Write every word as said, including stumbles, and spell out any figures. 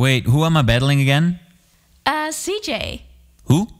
Wait, who am I battling again? Uh, C J. Who?